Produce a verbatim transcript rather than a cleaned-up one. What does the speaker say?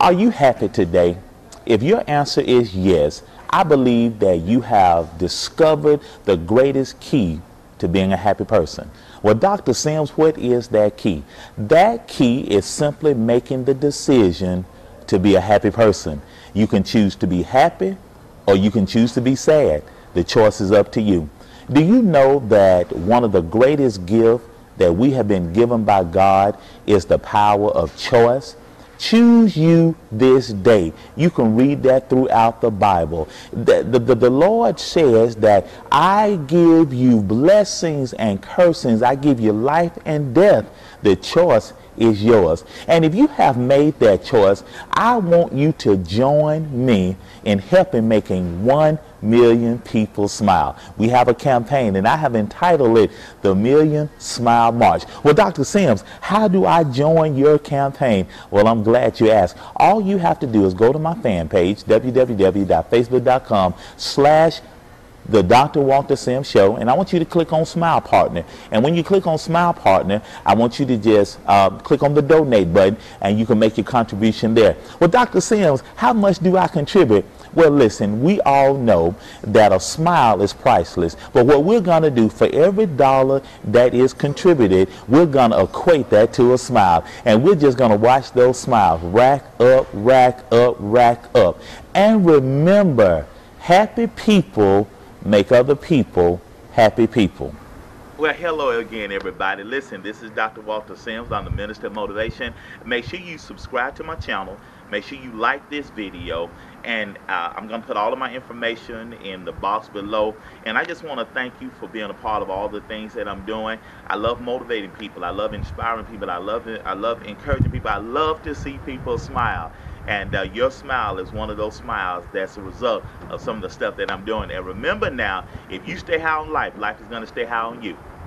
Are you happy today? If your answer is yes, I believe that you have discovered the greatest key to being a happy person. Well, Doctor Sims, what is that key? That key is simply making the decision to be a happy person. You can choose to be happy or you can choose to be sad. The choice is up to you. Do you know that one of the greatest gifts that we have been given by God is the power of choice? Choose you this day. You can read that throughout the Bible. The, the, the, the Lord says that I give you blessings and cursings. I give you life and death. The choice is yours. And if you have made that choice, I want you to join me in helping making one million people smile. We have a campaign and I have entitled it The Million Smile March. Well, Doctor Sims, how do I join your campaign? Well, I'm glad you asked. All you have to do is go to my fan page, w w w dot facebook dot com slash The Doctor Walter Sims Show, and I want you to click on Smile Partner. And when you click on Smile Partner, I want you to just uh, click on the donate button and you can make your contribution there. Well, Doctor Sims, how much do I contribute? Well, listen, we all know that a smile is priceless, but what we're going to do, for every dollar that is contributed, we're going to equate that to a smile, and we're just going to watch those smiles rack up, rack up, rack up. And remember, happy people make other people happy people. Well, hello again, everybody. Listen, this is Doctor Walter Sims. I'm the Minister of Motivation. Make sure you subscribe to my channel. Make sure you like this video. And uh, I'm going to put all of my information in the box below. And I just want to thank you for being a part of all the things that I'm doing. I love motivating people. I love inspiring people. I love, I love encouraging people. I love to see people smile. And uh, your smile is one of those smiles that's a result of some of the stuff that I'm doing. And remember now, if you stay high on life, life is going to stay high on you.